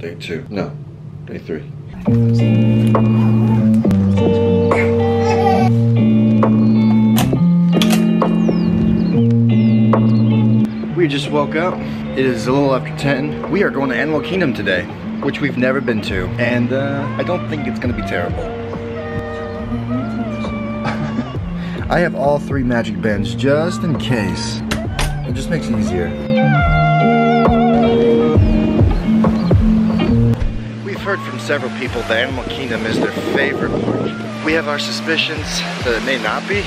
Day two. No, day three. We just woke up. It is a little after 10. We are going to Animal Kingdom today, which we've never been to. And I don't think it's gonna be terrible. I have all three magic bands just in case. It just makes it easier. We've heard from several people that Animal Kingdom is their favorite park. We have our suspicions that it may not be.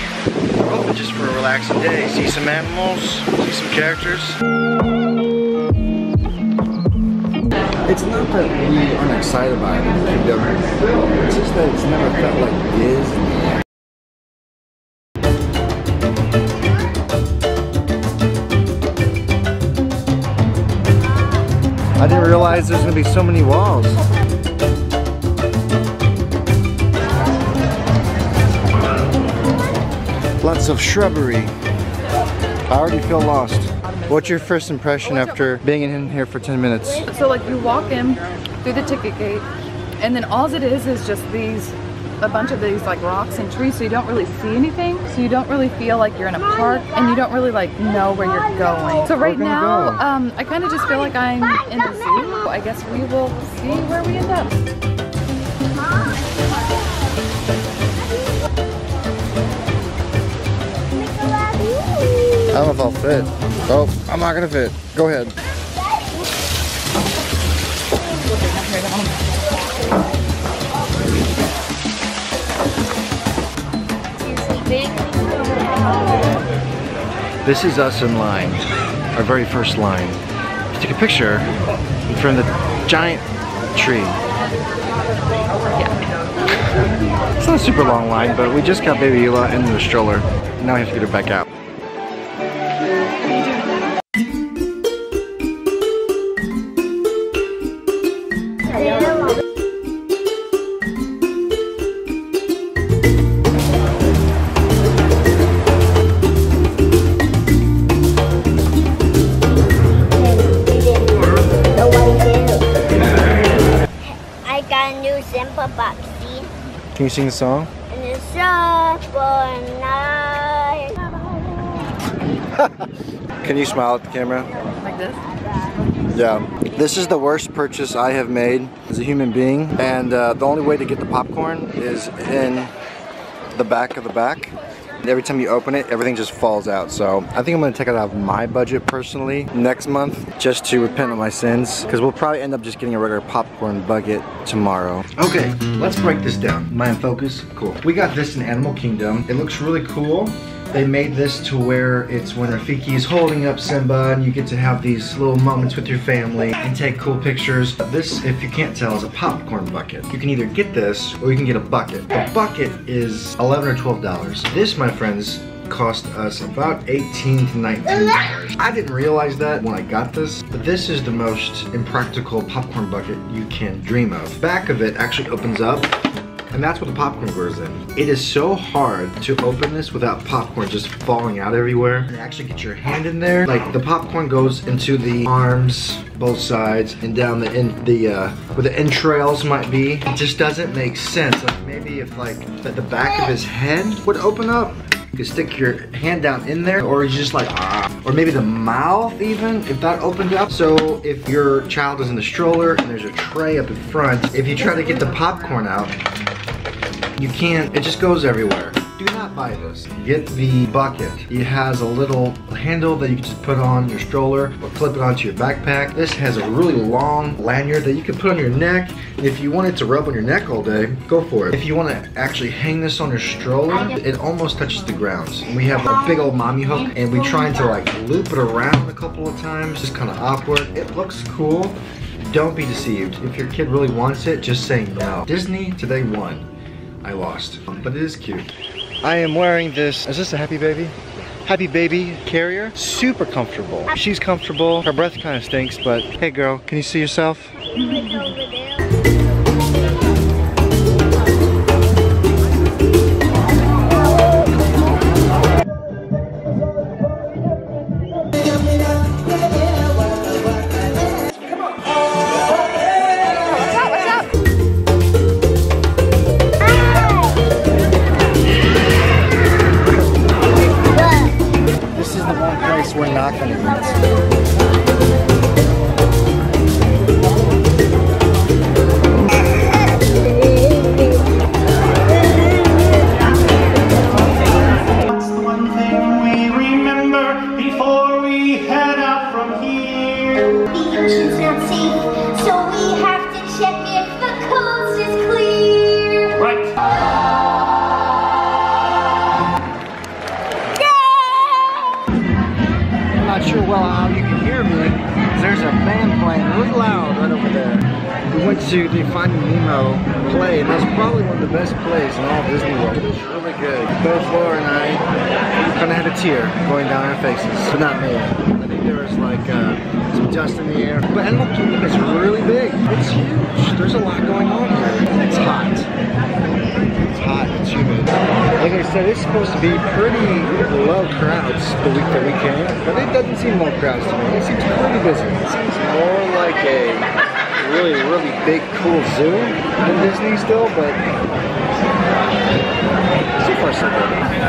We're hoping just for a relaxing day. See some animals, see some characters. It's not that we aren't excited about it. It's just that it's never felt like Disney. I didn't realize there's gonna be so many walls. Lots of shrubbery. I already feel lost. What's your first impression after being in here for 10 minutes? So like you walk in through the ticket gate and then all it is just these, a bunch of these like rocks and trees, so you don't really see anything, so you don't really feel like you're in a park and you don't really like know where you're going. So right now I kind of just feel like I'm in the zoo. I guess we will see where we end up. I don't know if I'll fit. Oh, I'm not gonna fit. Go ahead. This is us in line, our very first line. Let's take a picture in front of the giant tree. Yeah. It's not a super long line, but we just got Baby Ella into the stroller. Now we have to get her back out. Can you sing the song? Can you smile at the camera? Like this? Yeah. This is the worst purchase I have made as a human being, and the only way to get the popcorn is in the back of the back. Every time you open it, everything just falls out. So I think I'm gonna take it out of my budget personally next month just to repent of my sins, because we'll probably end up just getting a regular popcorn bucket tomorrow. Okay, let's break this down. Mind focus, cool. We got this in Animal Kingdom. It looks really cool. They made this to where it's when Rafiki is holding up Simba and you get to have these little moments with your family and take cool pictures. This, if you can't tell, is a popcorn bucket. You can either get this or you can get a bucket. The bucket is $11 or $12. This, my friends, cost us about $18 to $19. I didn't realize that when I got this, but this is the most impractical popcorn bucket you can dream of. The back of it actually opens up, and that's what the popcorn goes in. It is so hard to open this without popcorn just falling out everywhere. And actually get your hand in there. Like the popcorn goes into the arms, both sides, and down the where the entrails might be. It just doesn't make sense. Like maybe if like the back of his head would open up, you could stick your hand down in there, or he's just like ah. Or maybe the mouth even, if that opened up. So if your child is in the stroller and there's a tray up in front, if you try to get the popcorn out, you can't, it just goes everywhere. Do not buy this. Get the bucket. It has a little handle that you can just put on your stroller or clip it onto your backpack. This has a really long lanyard that you can put on your neck. If you want it to rub on your neck all day, go for it. If you want to actually hang this on your stroller, it almost touches the ground. We have a big old mommy hook and we trying to like loop it around a couple of times. Just kind of awkward. It looks cool. Don't be deceived. If your kid really wants it, just say no. Disney today won. I lost, but it is cute. I am wearing this, is this a Happy Baby? Happy Baby carrier, super comfortable. She's comfortable, her breath kind of stinks, but hey girl, can you see yourself? safe, so we have to check if the coast is clear. Right. Yay! I'm not sure well how you can hear me, because there's a band playing really loud right over there. We went to the Finding Nemo play, and that's probably one of the best plays in all of Disney World. It's really good. Both Laura and I kind of had a tear going down our faces, but not me. There was like some dust in the air. But Animal Kingdom is really big. It's huge. There's a lot going on here. It's hot. It's hot. It's humid. Like I said, it's supposed to be pretty low crowds the week that we came. But it doesn't seem low crowds to me. It seems pretty busy. It seems more like a really, really big, cool zoo than Disney still. But so far, so good.